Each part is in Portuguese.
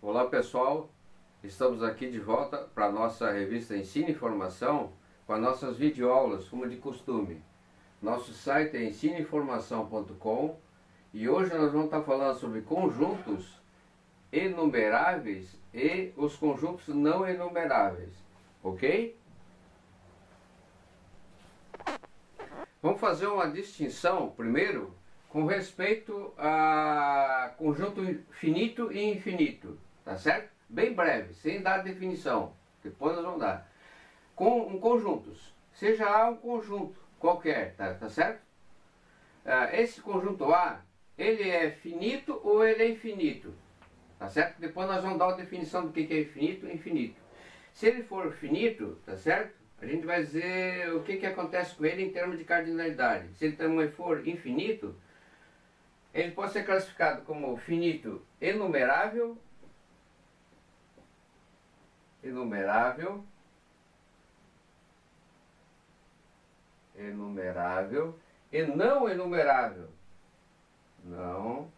Olá pessoal, estamos aqui de volta para a nossa revista Ensino e Informação com as nossas videoaulas, como de costume. Nosso site é ensinoinformacao.com e hoje nós vamos estar falando sobre conjuntos enumeráveis e os conjuntos não enumeráveis, ok? Vamos fazer uma distinção primeiro com respeito a conjunto finito e infinito. Tá certo? Bem breve, sem dar definição. Depois nós vamos dar. Com conjuntos. Seja A um conjunto qualquer, tá certo? Esse conjunto A, ele é finito ou ele é infinito? Tá certo? Depois nós vamos dar a definição do que é finito e infinito. Se ele for finito, tá certo? A gente vai dizer o que acontece com ele em termos de cardinalidade. Se ele também for infinito, ele pode ser classificado como finito enumerável, enumerável e não enumerável. Não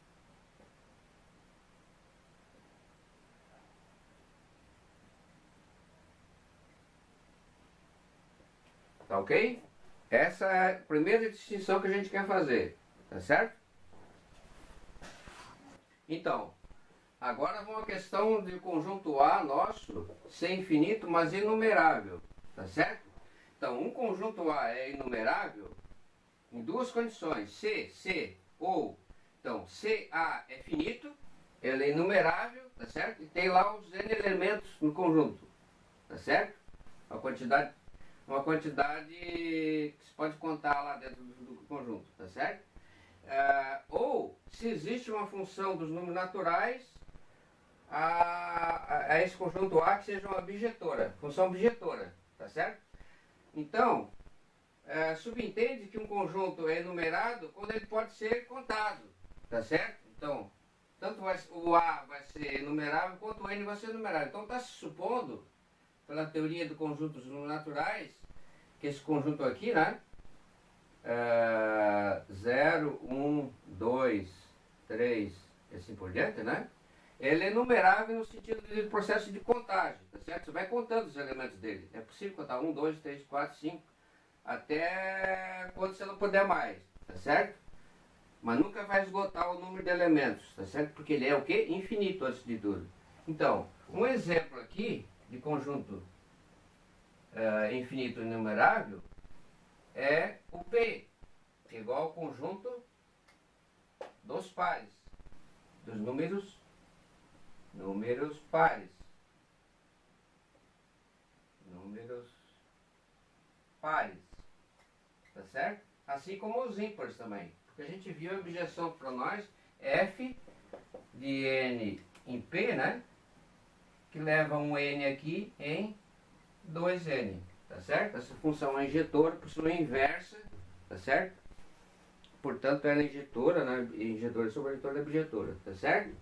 tá ok? Essa é a primeira distinção que a gente quer fazer, tá certo? Então agora vamos à questão de conjunto A nosso ser infinito, mas enumerável, tá certo? Então, um conjunto A é enumerável em duas condições, C ou. Então, CA é finito, ele é enumerável, tá certo? E tem lá os N elementos no conjunto, tá certo? Uma quantidade que se pode contar lá dentro do conjunto, tá certo? Ou, se existe uma função dos números naturais, a esse conjunto A que seja uma bijetora, função bijetora, tá certo? Então, subentende que um conjunto é enumerado quando ele pode ser contado, tá certo? Então, tanto o A vai ser enumerável quanto o N vai ser enumerável. Então, está se supondo, pela teoria do conjunto dos números naturais, que esse conjunto aqui, né? 0, 1, 2, 3 e assim por diante, né? Ele é enumerável no sentido do processo de contagem, tá certo? Você vai contando os elementos dele. É possível contar 1, 2, 3, 4, 5, até quando você não puder mais, tá certo? Mas nunca vai esgotar o número de elementos, tá certo? Porque ele é o quê? Infinito, antes de tudo. Então, um exemplo aqui de conjunto infinito enumerável é o P, que é igual ao conjunto dos pares, dos números pares, tá certo? Assim como os ímpares também, porque a gente viu a bijeção para nós, F de N em P, né? Que leva um N aqui em 2N, tá certo? Essa função é injetora, por sua inversa, tá certo? Portanto, ela é injetora, né? Injetora e sobrejetora é bijetora, tá certo?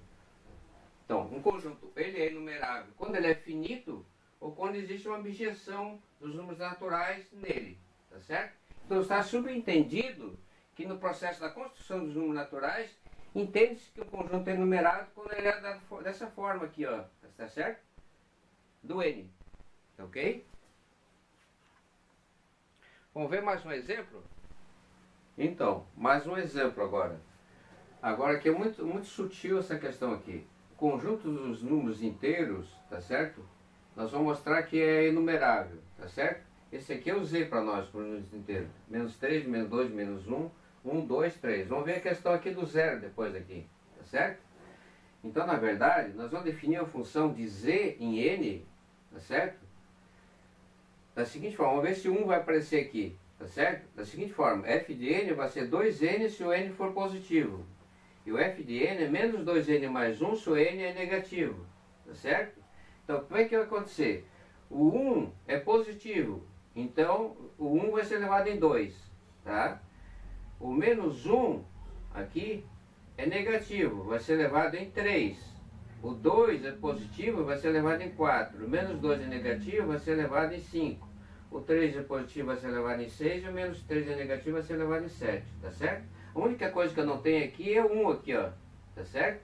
Então, um conjunto, ele é enumerável quando ele é finito ou quando existe uma bijeção dos números naturais nele, tá certo? Então, está subentendido que no processo da construção dos números naturais, entende-se que o conjunto é enumerado quando ele é dessa forma aqui, ó, tá certo? Do N, ok? Vamos ver mais um exemplo? Então, mais um exemplo agora. Agora que é muito, muito sutil essa questão aqui. Conjunto dos números inteiros, tá certo? Nós vamos mostrar que é enumerável, tá certo? Esse aqui eu usei para nós, para os números inteiros. Menos 3, menos 2, menos 1, 1, 2, 3. Vamos ver a questão aqui do zero depois aqui, tá certo? Então, na verdade, nós vamos definir a função de Z em N, tá certo? Da seguinte forma, vamos ver se 1 vai aparecer aqui, tá certo? Da seguinte forma, F de N vai ser 2N se o N for positivo. E o f de n é menos 2n mais 1 se o n é negativo. Tá certo? Então, como é que vai acontecer? O 1 é positivo, então o 1 vai ser elevado em 2. Tá? O menos 1 aqui é negativo, vai ser elevado em 3. O 2 é positivo, vai ser elevado em 4. O menos 2 é negativo, vai ser elevado em 5. O 3 é positivo, vai ser elevado em 6. E o menos 3 é negativo, vai ser elevado em 7. Tá certo? A única coisa que eu não tenho aqui é 1 aqui, ó. Tá certo?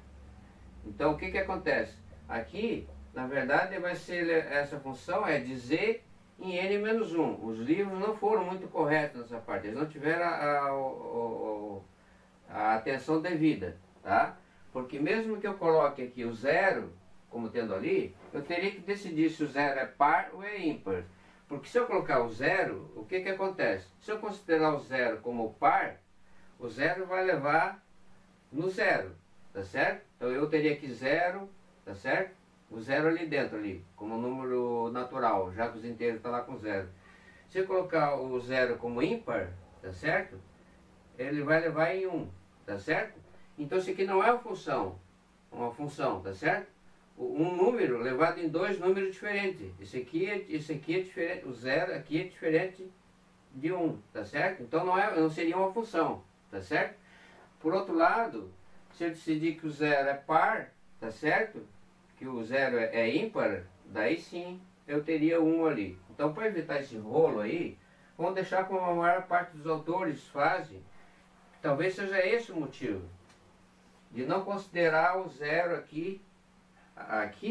Então, o que que acontece? Aqui, na verdade, vai ser, essa função é de z em n menos 1. Os livros não foram muito corretos nessa parte. Eles não tiveram a atenção devida, tá? Porque mesmo que eu coloque aqui o zero, como tendo ali, eu teria que decidir se o zero é par ou é ímpar. Porque se eu colocar o zero, o que que acontece? Se eu considerar o zero como par, o zero vai levar no zero, tá certo? Então eu teria aqui zero, tá certo? O zero ali dentro, ali, como número natural, já que os inteiros estão lá com zero. Se eu colocar o zero como ímpar, tá certo? Ele vai levar em 1, tá certo? Então isso aqui não é uma função, tá certo? Um número elevado em dois números diferentes. Esse aqui é diferente, o zero aqui é diferente de 1, tá certo? Então não seria uma função, tá certo? Por outro lado, se eu decidir que o zero é par, tá certo? Que o zero é ímpar, daí sim eu teria 1 ali. Então, para evitar esse rolo aí, vamos deixar como a maior parte dos autores fazem. Talvez seja esse o motivo de não considerar o zero aqui,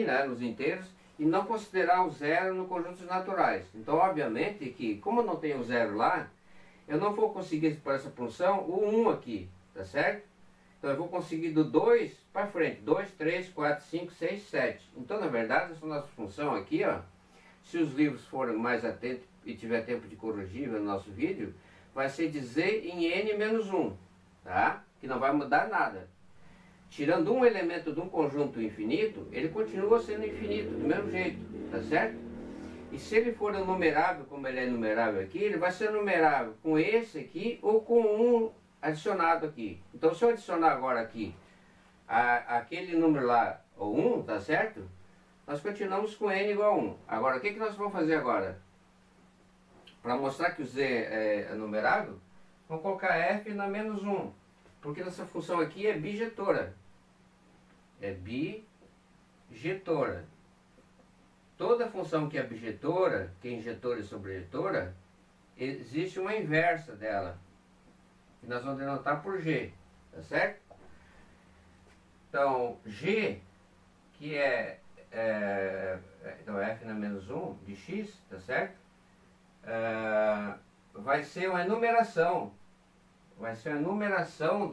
né, nos inteiros, e não considerar o zero no conjunto dos naturais. Então, obviamente que, como eu não tenho o zero lá, eu não vou conseguir para essa função o 1 aqui, tá certo? Então, eu vou conseguir do 2 para frente, 2, 3, 4, 5, 6, 7. Então, na verdade, essa nossa função aqui, ó, se os livros forem mais atentos e tiver tempo de corrigir no nosso vídeo, vai ser de z em n menos 1, tá? Que não vai mudar nada. Tirando um elemento de um conjunto infinito, ele continua sendo infinito, do mesmo jeito, tá certo? E se ele for numerável, como ele é numerável aqui, ele vai ser numerável com esse aqui ou com um adicionado aqui. Então, se eu adicionar agora aqui aquele número lá, ou 1, tá certo? Nós continuamos com n igual a 1. Agora, o que que nós vamos fazer agora? Para mostrar que o z é numerável, vamos colocar f na menos 1. Porque essa função aqui é bijetora. É bijetora. Toda função que é bijetora, que é injetora e sobrejetora, existe uma inversa dela. E nós vamos denotar por g. Tá certo? Então, g, que então f na menos 1 de x, tá certo? Vai ser uma enumeração. Vai ser a numeração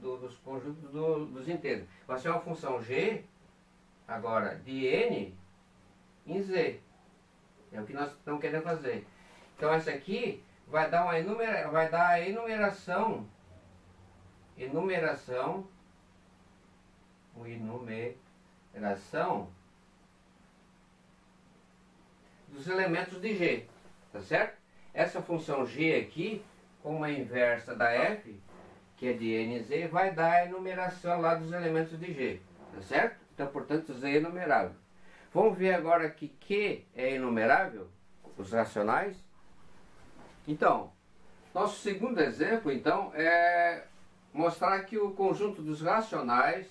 dos conjuntos dos inteiros. Vai ser uma função g, agora, de n em z. É o que nós estamos querendo fazer. Então, essa aqui vai dar a enumeração. Enumeração dos elementos de g. Tá certo? Essa função g aqui, como a inversa da f, que é de n e z, vai dar a enumeração lá dos elementos de g, tá certo? Então, portanto, z é enumerável. Vamos ver agora que q é enumerável, os racionais. Então, nosso segundo exemplo, então, é mostrar que o conjunto dos racionais,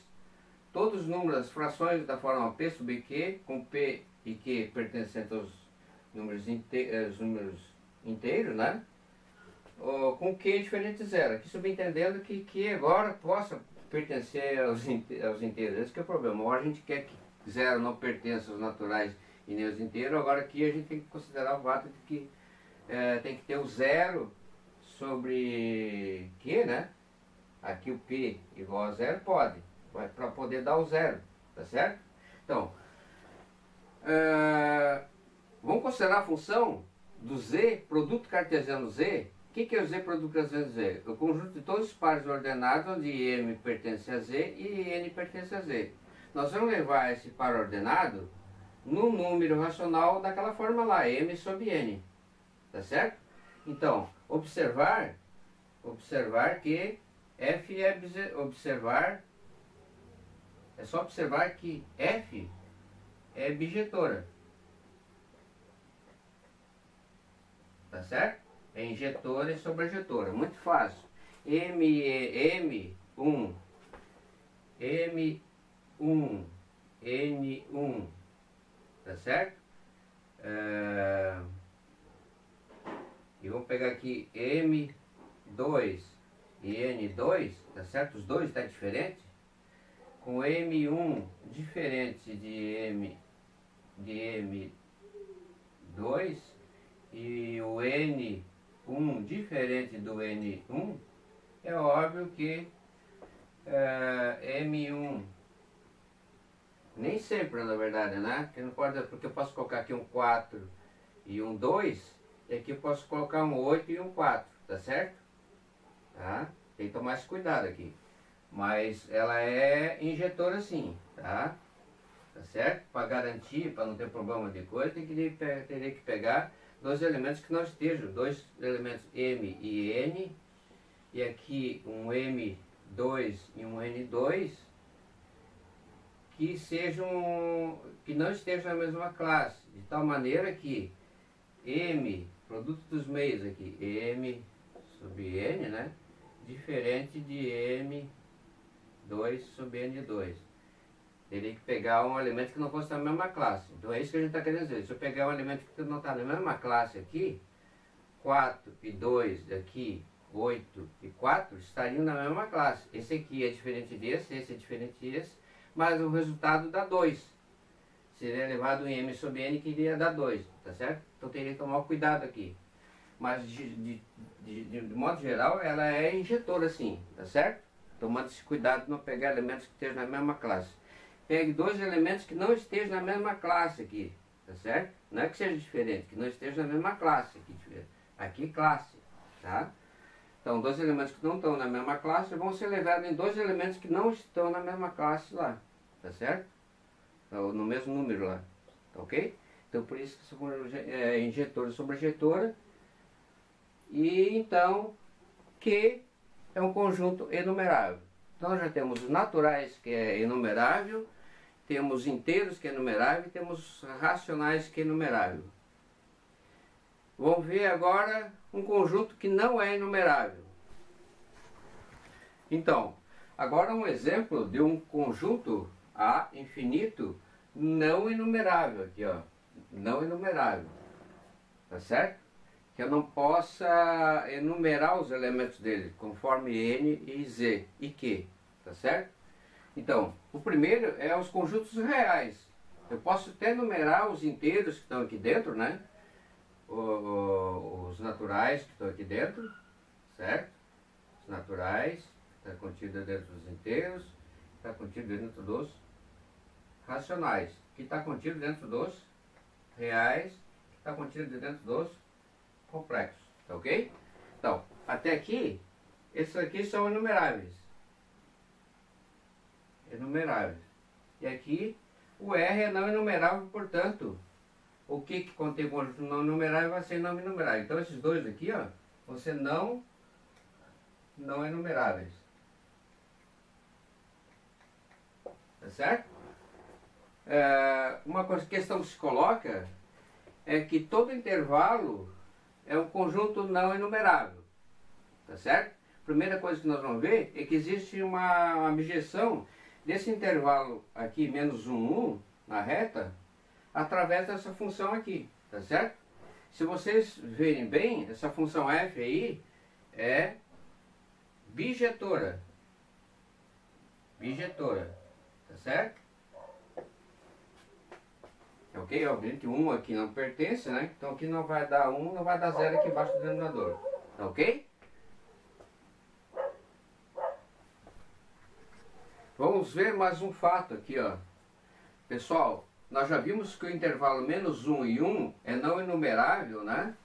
todos os números, as frações da forma p sobre q, com p e q pertencentes aos números inteiros, né? Com q diferente de zero, aqui subentendendo que q agora possa pertencer aos inteiros. Esse que é o problema. Agora a gente quer que zero não pertença aos naturais e nem aos inteiros. Agora aqui a gente tem que considerar o fato de que tem que ter o zero sobre q, né? Aqui o p igual a zero pode, para poder dar o zero, tá certo? Então, vamos considerar a função do z, produto cartesiano z. O que é o z produto cartesiano z? O conjunto de todos os pares ordenados onde m pertence a z e n pertence a z. Nós vamos levar esse par ordenado no número racional daquela forma lá, m sob n. Tá certo? Então, observar que F é observar, é só observar que F é bijetora. Tá certo? É injetora e sobrejetora. Muito fácil. M, M1, M1, N1. Tá certo? E vou pegar aqui M2 e N2, tá certo? Os dois tá diferente. Com M1 diferente de M2 e o N1 diferente do N1, é óbvio que M1 nem sempre, na verdade, né? Porque não pode, porque eu posso colocar aqui um 4 e um 2. E aqui eu posso colocar um 8 e um 4, tá certo? Tá? Tem que tomar esse cuidado aqui. Mas ela é injetora sim, tá? Tá certo? Para garantir, para não ter problema de coisa, teria que pegar dois elementos que não estejam. Dois elementos M e N. E aqui um M2 e um N2. Que sejam, que não estejam na mesma classe. De tal maneira que M, produto dos meios aqui, M sub N, né? Diferente de M2 sub N2. Teria que pegar um elemento que não fosse da mesma classe. Então é isso que a gente está querendo dizer. Se eu pegar um elemento que não está na mesma classe aqui, 4 e 2 daqui, 8 e 4 estariam na mesma classe. Esse aqui é diferente desse, esse é diferente desse, mas o resultado dá 2. Seria elevado em M sub N, que iria dar 2, tá certo? Então teria que tomar cuidado aqui. Mas de modo geral, ela é injetora sim, tá certo? Tomando esse cuidado de não pegar elementos que estejam na mesma classe. Pegue dois elementos que não estejam na mesma classe aqui, tá certo? Não é que seja diferente, que não estejam na mesma classe aqui. Aqui classe, tá? Então dois elementos que não estão na mesma classe vão ser elevados em dois elementos que não estão na mesma classe lá, tá certo? No mesmo número lá, tá ok? Então por isso que é injetora e sobrejetora. E então Q é um conjunto enumerável. Então já temos os naturais, que é enumerável, temos inteiros, que é enumerável, e temos racionais, que é enumerável. Vamos ver agora um conjunto que não é enumerável. Então, agora um exemplo de um conjunto A infinito não enumerável aqui, ó, não enumerável, tá certo? Que eu não possa enumerar os elementos dele conforme N e Z e Q, tá certo? Então, o primeiro é os conjuntos reais. Eu posso até enumerar os inteiros que estão aqui dentro, né? Os naturais que estão aqui dentro, certo? Os naturais, está contido dentro dos inteiros, está contido dentro dos racionais, que está contido dentro dos reais, que está contido dentro dos complexos, tá ok? Então, até aqui, esses aqui são enumeráveis. Enumeráveis. E aqui, o R é não enumerável, portanto, o que contém o conjunto não enumerável vai ser não enumerável. Então, esses dois aqui, ó, vão ser não enumeráveis. Tá certo? Uma questão que se coloca é que todo intervalo é um conjunto não enumerável, tá certo? Primeira coisa que nós vamos ver é que existe uma bijeção desse intervalo aqui, menos 1, 1, na reta, através dessa função aqui, tá certo? Se vocês verem bem, essa função f aí é bijetora, bijetora, tá certo? Ok? Obviamente 1 aqui não pertence, né? Então aqui não vai dar 1, não vai dar 0 aqui embaixo do denominador. Tá ok? Vamos ver mais um fato aqui, ó. Pessoal, nós já vimos que o intervalo menos 1 e 1 é não enumerável, né?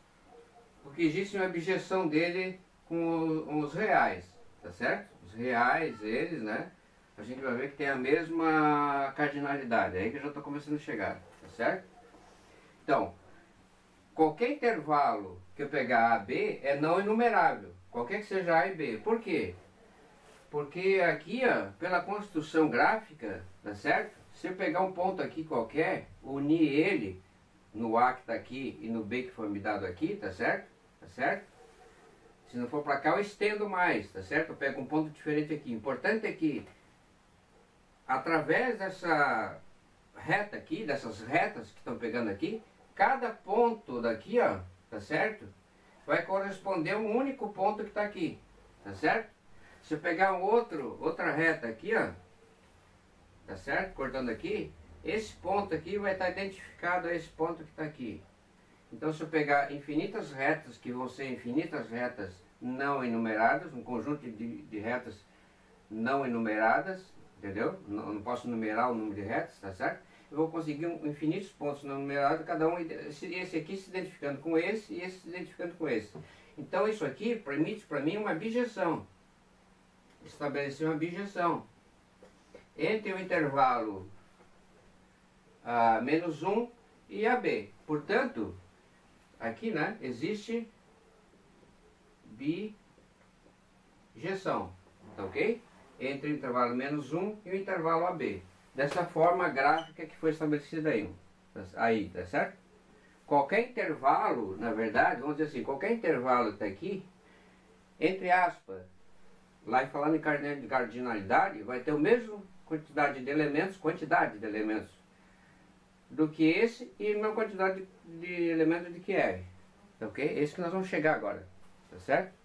Porque existe uma bijeção dele com os reais, tá certo? Os reais, eles, né? A gente vai ver que tem a mesma cardinalidade. É aí que eu já estou começando a chegar. Certo? Então, qualquer intervalo que eu pegar A, B é não enumerável. Qualquer que seja A e B. Por quê? Porque aqui, ó, pela construção gráfica, tá certo? Se eu pegar um ponto aqui qualquer, unir ele no A que está aqui e no B que foi me dado aqui, tá certo? Tá certo? Se não for para cá, eu estendo mais, tá certo? Eu pego um ponto diferente aqui. O importante é que, através dessa reta aqui, dessas retas que estão pegando aqui, cada ponto daqui, ó, tá certo? Vai corresponder a um único ponto que está aqui, tá certo? Se eu pegar um outra reta aqui, ó, tá certo? Cortando aqui, esse ponto aqui vai estar identificado a esse ponto que está aqui. Então, se eu pegar infinitas retas, que vão ser infinitas retas não enumeradas, um conjunto de retas não enumeradas, entendeu? Não posso numerar o número de retas, tá certo? Eu vou conseguir infinitos pontos não numerados, cada um, esse aqui se identificando com esse e esse se identificando com esse. Então, isso aqui permite para mim uma bijeção. Estabelecer uma bijeção entre o intervalo menos 1 e AB. Portanto, aqui, né, existe bijeção, tá ok? Entre o intervalo menos 1 e o intervalo AB. Dessa forma gráfica que foi estabelecida aí, tá certo? Qualquer intervalo, na verdade, vamos dizer assim, qualquer intervalo que está aqui, entre aspas, lá falando em cardinalidade, vai ter a mesma quantidade de elementos do que esse e a mesma quantidade de elementos de que R. Ok? Esse que nós vamos chegar agora, tá certo?